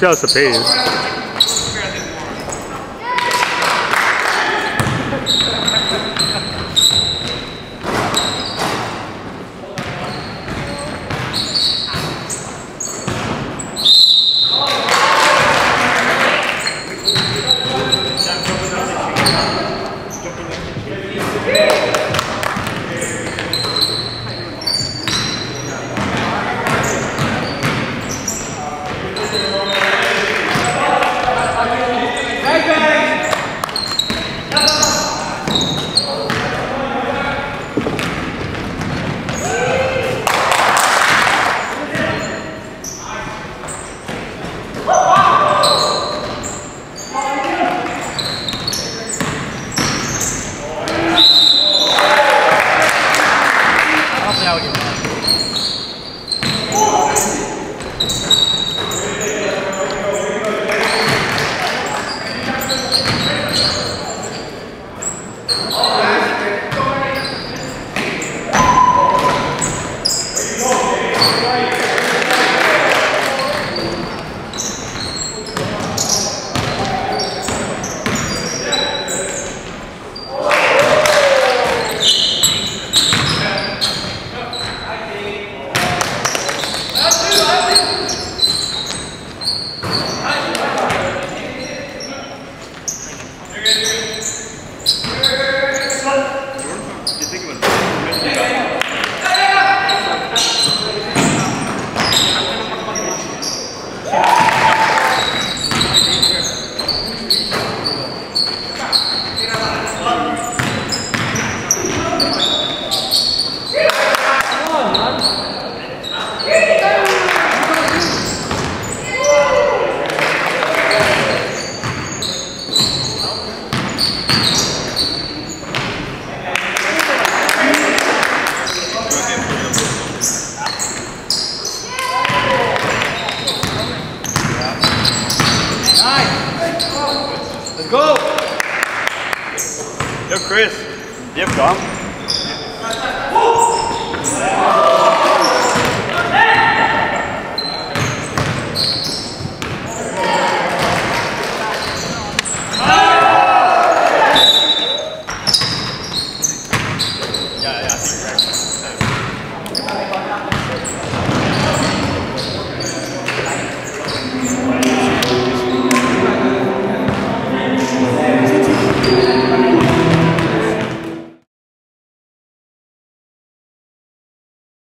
Shout out to Paige. Chris, you have gone.